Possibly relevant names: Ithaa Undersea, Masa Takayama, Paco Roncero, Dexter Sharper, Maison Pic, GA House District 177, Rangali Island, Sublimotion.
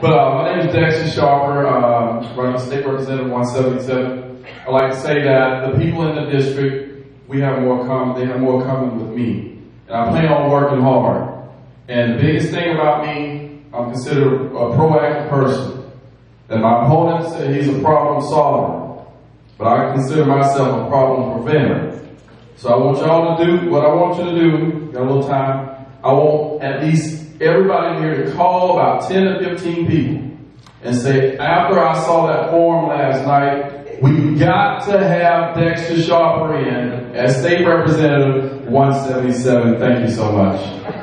But my name is Dexter Sharper, running State Representative 177. I like to say that the people in the district, they have more common with me. And I plan on working hard. And the biggest thing about me, I'm considered a proactive person. And my opponent said he's a problem solver. But I consider myself a problem preventer. So I want y'all to do what I want you to do. Got a little time. I want at least everybody here to call about 10 or 15 people and say, after I saw that forum last night, we've got to have Dexter Sharper in as State Representative 177. Thank you so much.